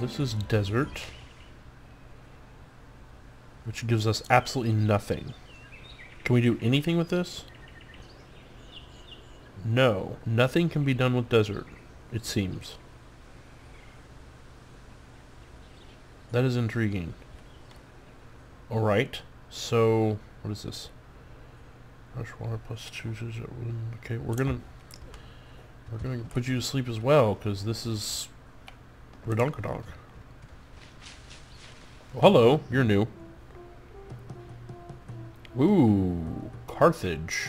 This is desert, which gives us absolutely nothing. Can we do anything with this? No, nothing can be done with desert, it seems. That is intriguing. Alright, so what is this? Fresh water plus 2 okay, we're gonna put you to sleep as well, because this is Redonkadonk. Well, hello, you're new. Ooh, Carthage.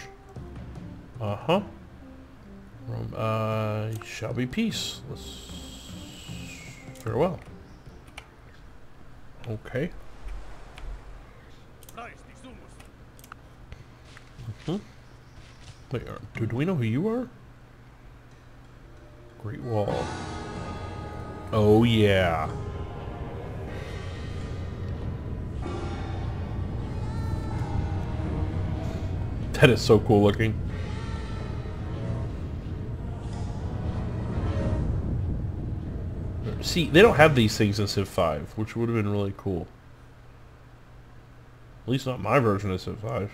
Uh-huh. Rome, shall be peace. Let's... farewell. Okay. Mm-hmm. Wait, do we know who you are? Great Wall. Oh yeah. That is so cool looking. See, they don't have these things in Civ 5, which would have been really cool. At least not my version of Civ 5.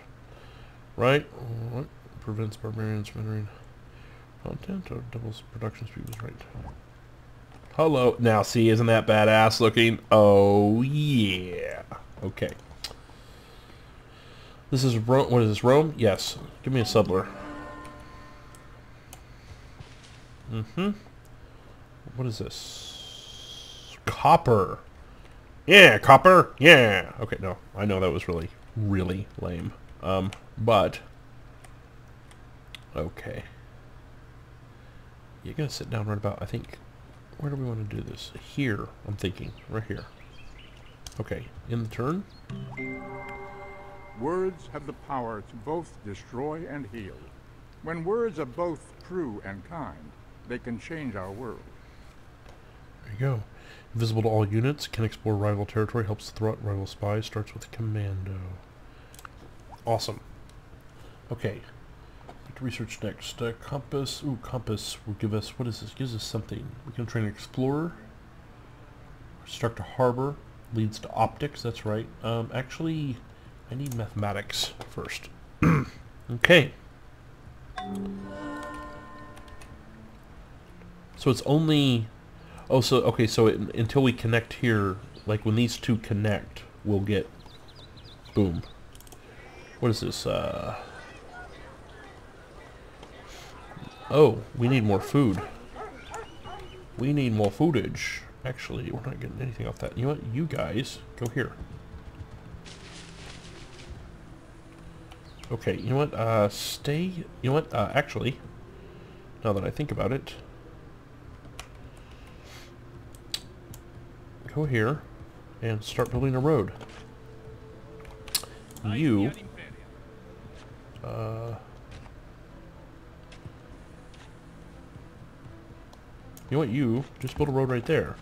Right? What prevents barbarians from entering content or doubles production speed was right. Hello. Now, see, isn't that badass looking? Oh, yeah. Okay. This is Rome. What is this, Rome? Yes. Give me a subtler. Mm-hmm. What is this? Copper. Yeah, copper. Yeah. Okay, no. I know that was really, really lame. But... okay. You're gonna sit down right about, I think... where do we want to do this? Here, I'm thinking. Right here. Okay, in the turn. Words have the power to both destroy and heal. When words are both true and kind, they can change our world. There you go. Invisible to all units, can explore rival territory, helps throw out rival spies, starts with commando. Awesome. Okay. Research next. Compass. Ooh, compass will give us, what is this? Gives us something. We can train explorer. Construct a harbor. Leads to optics, that's right. Actually, I need mathematics first. Okay. So it's only, oh, so, okay, so it, until we connect here, like when these two connect, we'll get, boom. What is this? Oh, we need more food. We need more footage. Actually, we're not getting anything off that. You know what? You guys, go here. Okay, you know what? Stay... you know what? Actually, now that I think about it... go here and start building a road. You... you know what, you just build a road right there.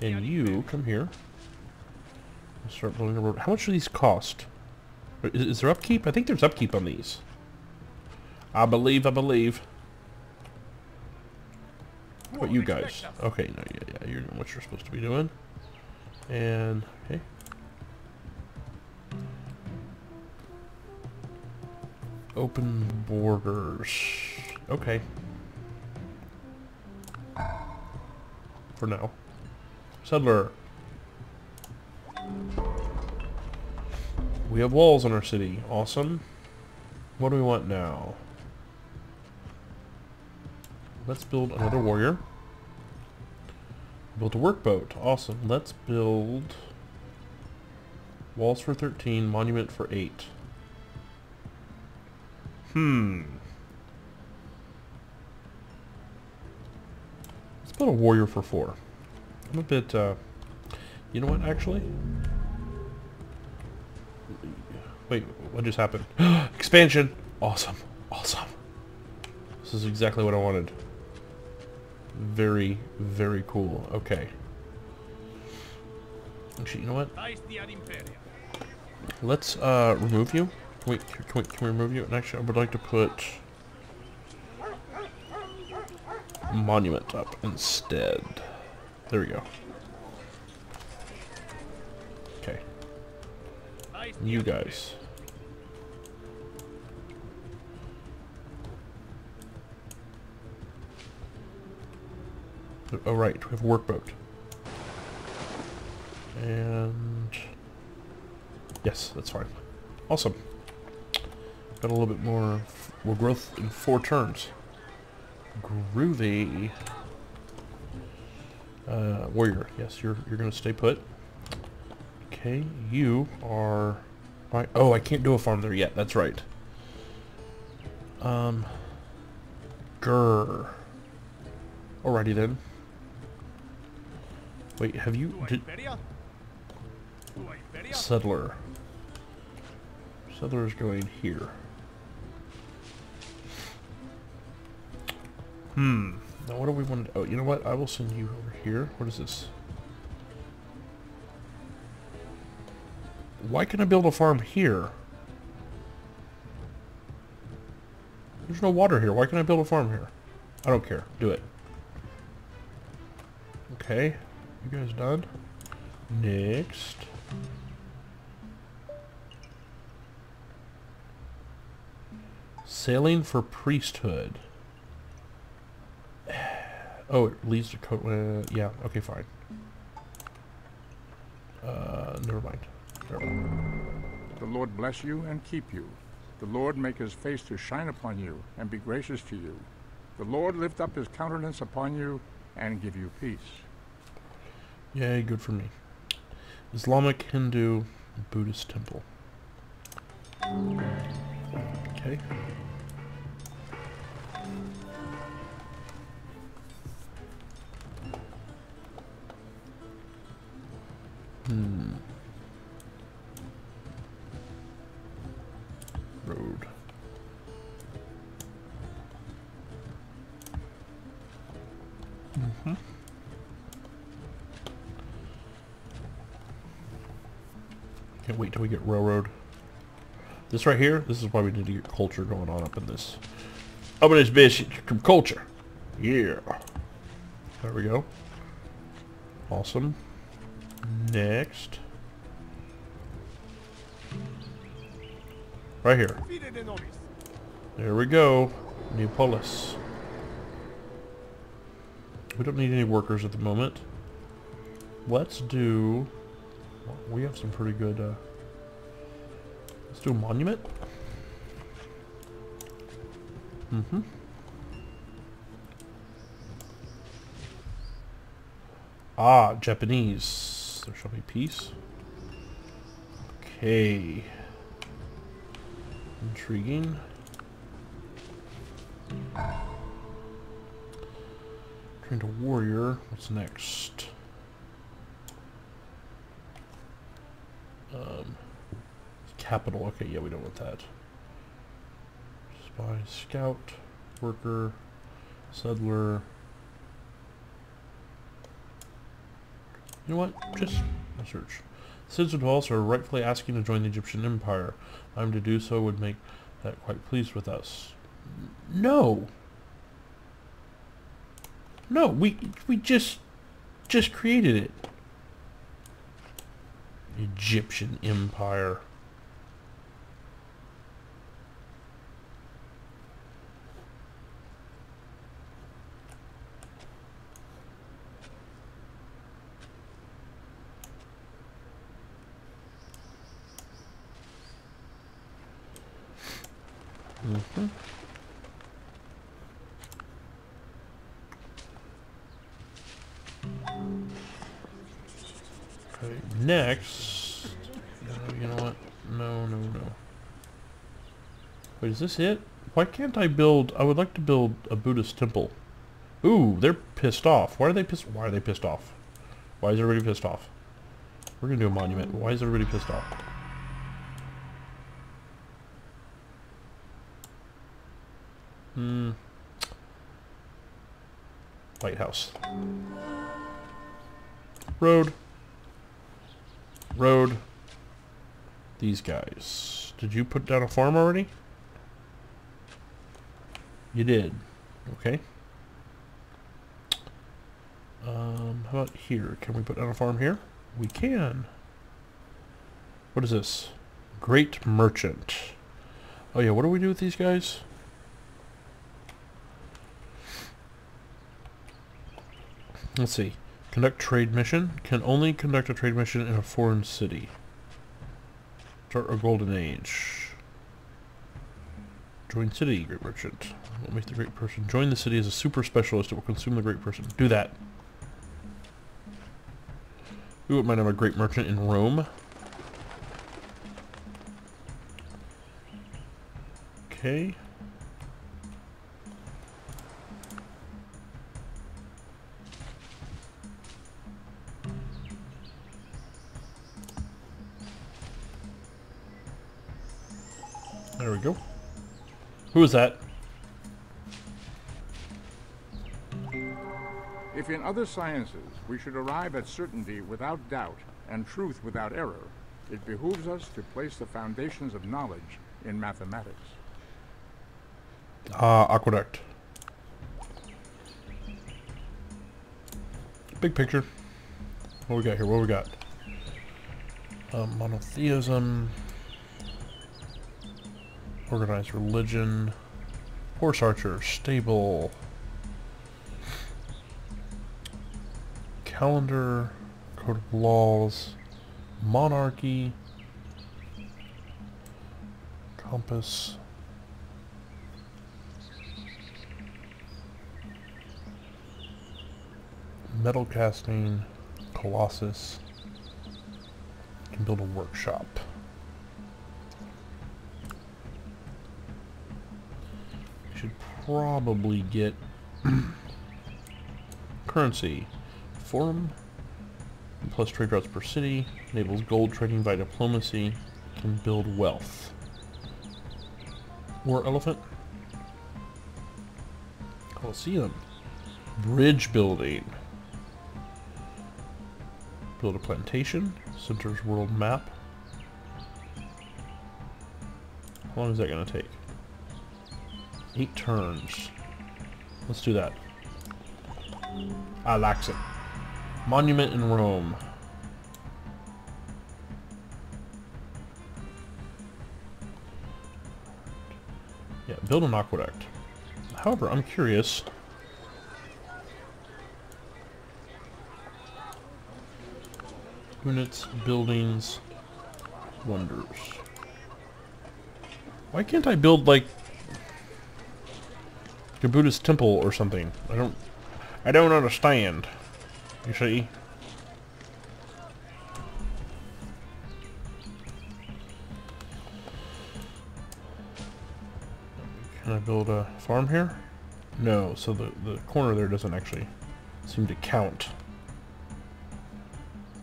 And you come here and start building a road. How much do these cost? Is there upkeep? I think there's upkeep on these. I believe. How about you guys? Okay, no, yeah, you're doing what you're supposed to be doing. And, okay. Open borders. Okay. For now. Settler. We have walls in our city. Awesome. What do we want now? Let's build another warrior. Built a workboat. Awesome. Let's build walls for 13, monument for 8. A warrior for 4. I'm a bit, you know what, actually? Wait, what just happened? Expansion! Awesome. Awesome. This is exactly what I wanted. very, very cool. Okay. Actually, you know what? Let's remove you. Can we remove you? And actually, I would like to put monument up instead. There we go. Okay. You guys. Oh right, we have a workboat. And yes, that's fine. Awesome. Got a little bit more growth in 4 turns. Groovy. Warrior, yes, you're gonna stay put. Okay, you are. Oh, I can't do a farm there yet. That's right. Grr. Alrighty then. Wait, have you settler? Settler's going here. Now what do we want to... Oh, you know what? I will send you over here. What is this? Why can I build a farm here? There's no water here. Why can I build a farm here? I don't care. Do it. Okay. You guys done? Next. Sailing for priesthood. Oh, it leads to yeah, okay, fine. Never mind. Never mind. The Lord bless you and keep you. The Lord make his face to shine upon you and be gracious to you. The Lord lift up his countenance upon you and give you peace. Yay, good for me. Islamic, Hindu, Buddhist temple. Okay. Road. Can't wait till we get railroad. This right here, this is why we need to get culture going on up in this. Up in this bitch, some culture. Yeah. There we go. Awesome. Next. Right here. There we go. Neapolis. We don't need any workers at the moment. Let's do... We have some pretty good... let's do a monument. Ah, Japanese. There shall be peace. Okay. Intriguing. Train to warrior. What's next? Capital. Okay, yeah, we don't want that. Spy, scout, worker, settler. You know what? Just my search. Citadels are rightfully asking to join the Egyptian Empire. I'm to do so would make that quite pleased with us. No. No, we just created it. Egyptian Empire. Okay, next. You know what? No, no, no. Wait, is this it? Why can't I build? I would like to build a Buddhist temple. Ooh, they're pissed off. Why are they pissed? Why are they pissed off? Why is everybody pissed off? We're gonna do a monument. Why is everybody pissed off? Lighthouse. Road. Road. These guys. Did you put down a farm already? You did. Okay. How about here? Can we put down a farm here? We can. What is this? Great Merchant. Oh yeah, what do we do with these guys? Let's see. Conduct trade mission. Can only conduct a trade mission in a foreign city. Start a golden age. Join city, Great Merchant. We'll make the Great Person. Join the city as a super specialist. It will consume the Great Person. Do that. We wouldn't mind having a Great Merchant in Rome. Okay. There we go. Who is that? If in other sciences we should arrive at certainty without doubt and truth without error, it behooves us to place the foundations of knowledge in mathematics. Aqueduct. Big picture. What we got here? What we got? Monotheism. Organized religion. Horse archer. Stable. Calendar. Code of laws. Monarchy. Compass. Metal casting, Colossus, can build a workshop. I should probably get currency, forum, plus trade routes per city, enables gold trading by diplomacy, can build wealth. War elephant, Colosseum, bridge building. Build a plantation. Center's world map. How long is that going to take? 8 turns. Let's do that. I like it. Monument in Rome. Yeah, build an aqueduct. However, I'm curious. Units, buildings, wonders. Why can't I build like a Buddhist temple or something? I don't understand. You see? Can I build a farm here? No, so the corner there doesn't actually seem to count.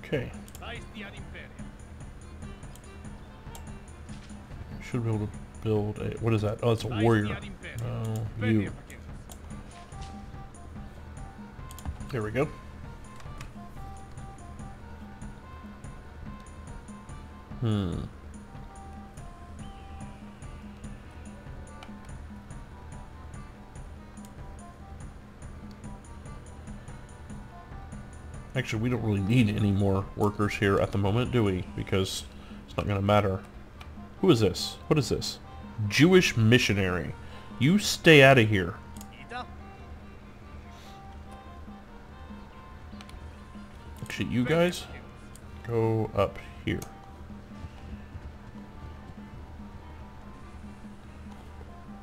Okay. Should be able to build a... What is that? Oh, it's a warrior. No, you. There we go. Actually, we don't really need any more workers here at the moment, do we? Because it's not going to matter. Who is this? What is this? Jewish missionary. You stay out of here. Actually, you guys go up here.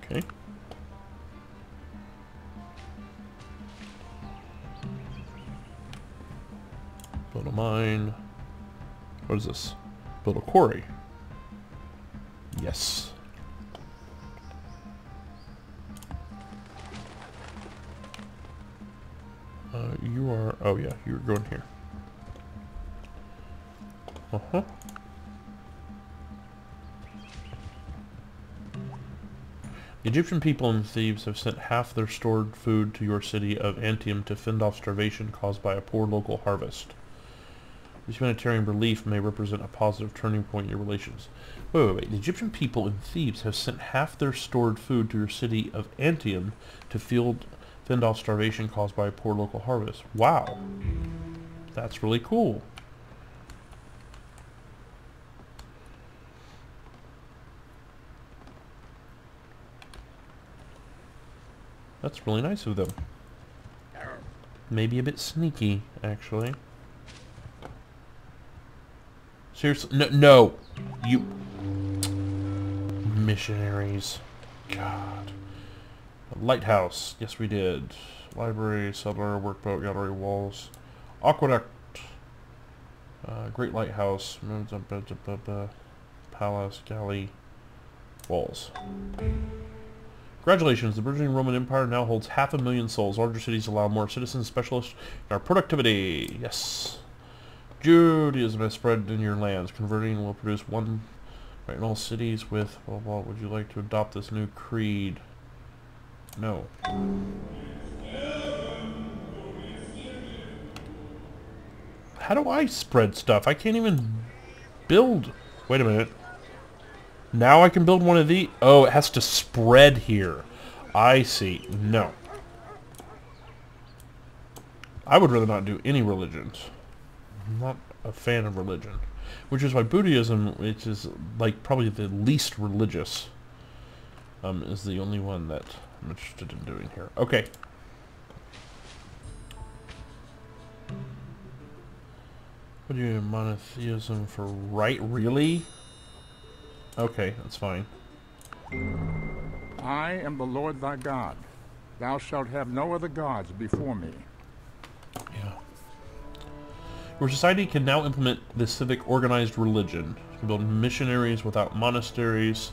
Okay. Build a mine. What is this? Build a quarry. Yes. You are... Oh yeah, you're going here. Uh-huh. The Egyptian people and thieves have sent half their stored food to your city of Antium to fend off starvation caused by a poor local harvest. This humanitarian relief may represent a positive turning point in your relations. Wait. The Egyptian people and thieves have sent half their stored food to your city of Antium to fend off starvation caused by a poor local harvest. Wow. That's really cool. That's really nice of them. Maybe a bit sneaky, actually. Seriously? No! You... missionaries. God. A lighthouse. Yes, we did. Library, settler, workboat, gallery, walls. Aqueduct. Great lighthouse. Palace, galley, walls. Congratulations, the burgeoning Roman Empire now holds 500,000 souls. Larger cities allow more citizens, specialists, in our productivity. Yes. Judaism has spread in your lands. Converting will produce one right in all cities with blah blah. Would you like to adopt this new creed? No. How do I spread stuff? I can't even build. Wait a minute. Now I can build one of these. Oh, it has to spread here. I see. No. I would rather not do any religions. I'm not a fan of religion. Which is why Buddhism, which is like probably the least religious, is the only one that I'm interested in doing here. Okay. What do you mean monotheism for right? Really? Okay, that's fine. I am the Lord thy God. Thou shalt have no other gods before me. Yeah. Your society can now implement this civic organized religion. You can build missionaries without monasteries.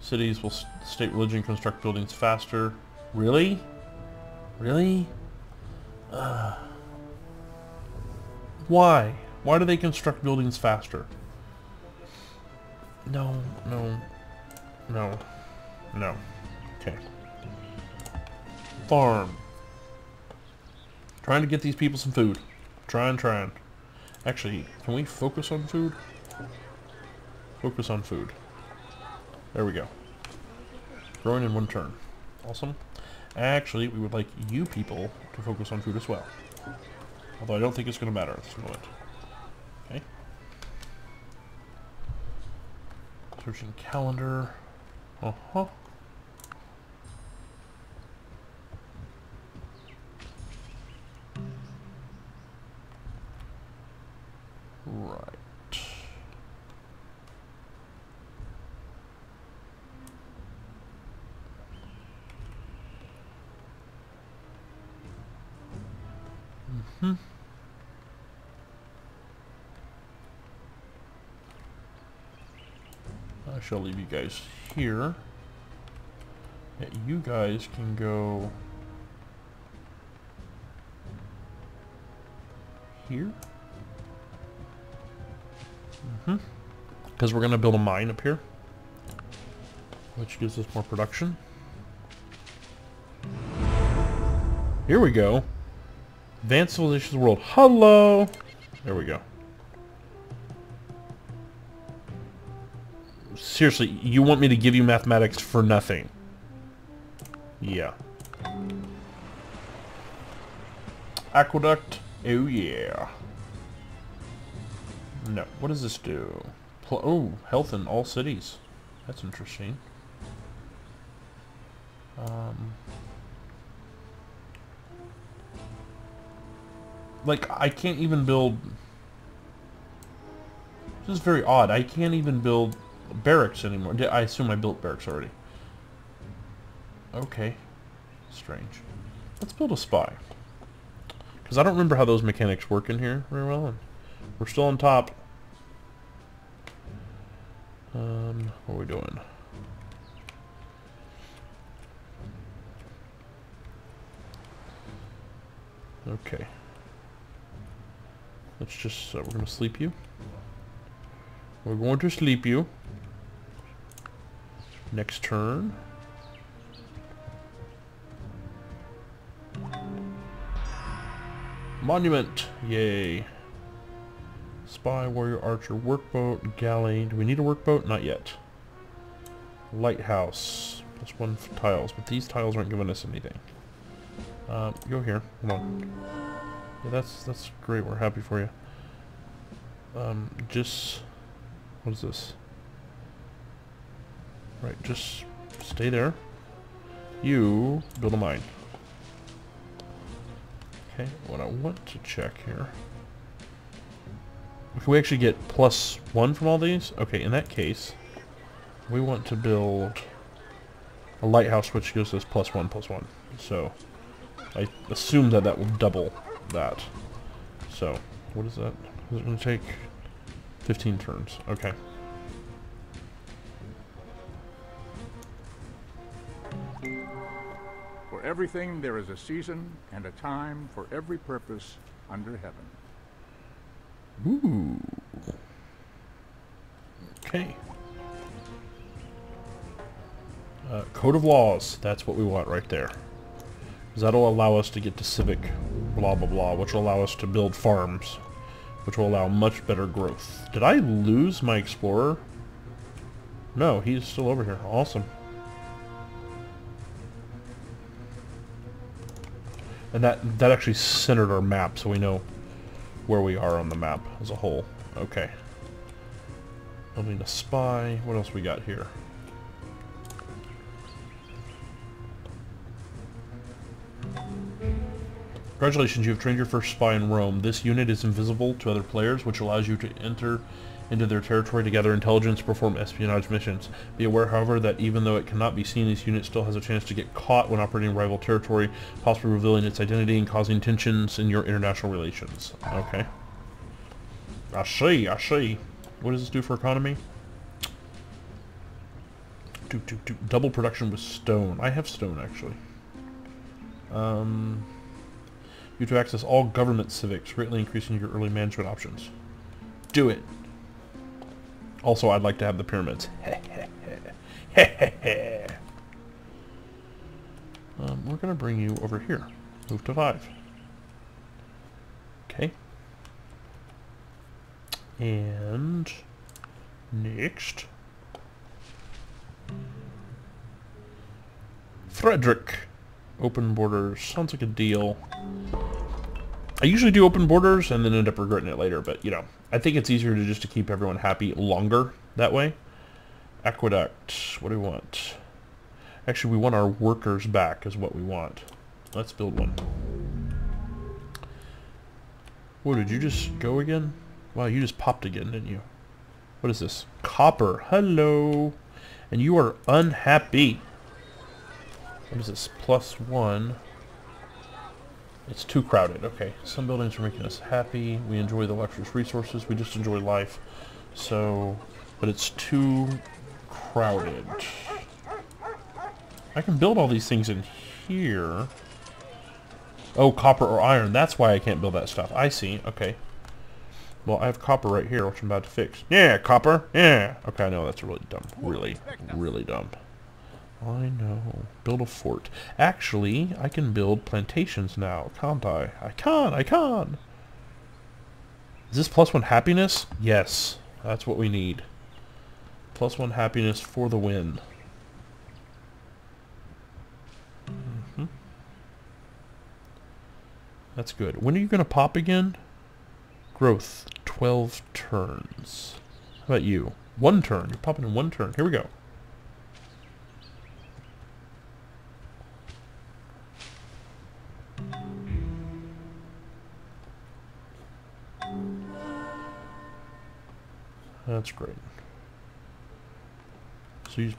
Cities will state religion, construct buildings faster. Really? Really? Why? Why do they construct buildings faster? No, no, no, no. Okay. Farm. Trying to get these people some food. Trying. Actually, can we focus on food? Focus on food. There we go. Growing in one turn. Awesome. Actually, we would like you people to focus on food as well. Although I don't think it's going to matter at this moment. Okay. Searching calendar. Uh-huh. Right. Mm-hmm. I shall leave you guys here. You guys can go here. Because we're going to build a mine up here, which gives us more production. Here we go. Advanced civilization's world. Hello! There we go. Seriously, you want me to give you mathematics for nothing? Yeah. Aqueduct. Oh yeah. No. What does this do? Oh, health in all cities. That's interesting. Like, I can't even build... This is very odd. I can't even build barracks anymore. I assume I built barracks already. Okay. Strange. Let's build a spy. Because I don't remember how those mechanics work in here very well. We're still on top. What are we doing? Okay. Let's just, we're going to sleep you. Next turn. Monument! Yay. Spy, warrior, archer, workboat, galley. Do we need a workboat? Not yet. Lighthouse. Plus one for tiles, but these tiles aren't giving us anything. Go here. Come on. Yeah, that's great. We're happy for you. Just... what is this? Right, just stay there. You build a mine. Okay, what I want to check here... can we actually get plus one from all these? Okay, in that case, we want to build a lighthouse which gives us plus one. So, I assume that that will double that. So, what is that? Is it going to take 15 turns? Okay. For everything there is a season and a time for every purpose under heaven. Ooh. Okay. Code of laws. That's what we want right there. Because that'll allow us to get to civic blah blah blah, which will allow us to build farms, which will allow much better growth. Did I lose my explorer? No, he's still over here. Awesome. And that actually centered our map, so we know where we are on the map as a whole. Okay. Building a spy. What else we got here? Congratulations, you have trained your first spy in Rome. This unit is invisible to other players, which allows you to enter into their territory to gather intelligence, perform espionage missions. Be aware, however, that even though it cannot be seen, this unit still has a chance to get caught when operating rival territory, possibly revealing its identity and causing tensions in your international relations. Okay. I see, I see. What does this do for economy? Double production with stone. I have stone, actually. You to access all government civics, greatly increasing your early management options. Do it! Also, I'd like to have the pyramids. We're going to bring you over here. Move to 5. Okay. And next, Frederick. Open borders sounds like a deal. I usually do open borders and then end up regretting it later, but you know, I think it's easier to just to keep everyone happy longer that way. Aqueduct, what do we want? Actually, we want our workers back is what we want. Let's build one. Whoa, did you just go again? Wow, you just popped again, didn't you? What is this? Copper, hello! And you are unhappy. What is this? Plus one. It's too crowded. Okay. Some buildings are making us happy. We enjoy the luxurious resources. We just enjoy life. So, but it's too crowded. I can build all these things in here. Oh, copper or iron. That's why I can't build that stuff. I see. Okay. Well, I have copper right here, which I'm about to fix. Yeah, copper. Yeah. Okay, I know. That's really dumb. Really, really dumb. I know. Build a fort. Actually, I can build plantations now, can't I? I can! I can! Is this plus one happiness? Yes. That's what we need. Plus one happiness for the win. Mm-hmm. That's good. When are you going to pop again? Growth. 12 turns. How about you? 1 turn. You're popping in 1 turn. Here we go. That's great. So you...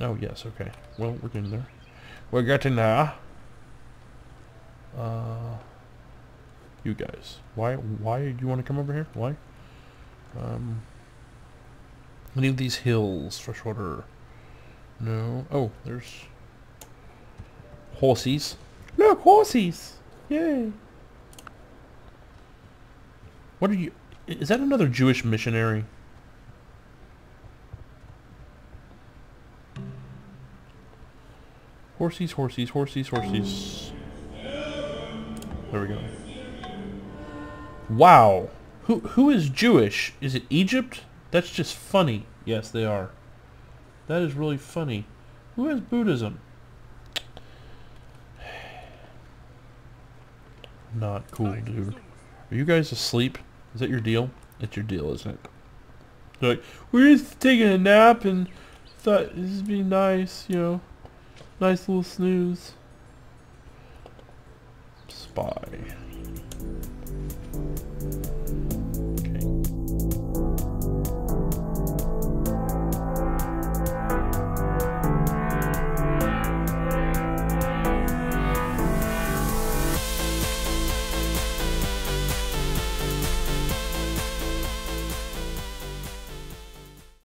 oh, yes, okay. Well, we're getting there. We're getting there. You guys. Why do you want to come over here? Why? I need these hills. Freshwater. No. Oh, there's... horses. Look, horses! Yay! What are you... is that another Jewish missionary? Horsies, horsies, horsies, horsies. There we go. Wow. Who is Jewish? Is it Egypt? That's just funny. Yes, they are. That is really funny. Who is Buddhism? Not cool, dude. Are you guys asleep? Is that your deal? It's your deal, isn't it? They're like, we're just taking a nap and thought this would be nice, you know. Nice little snooze. Spy.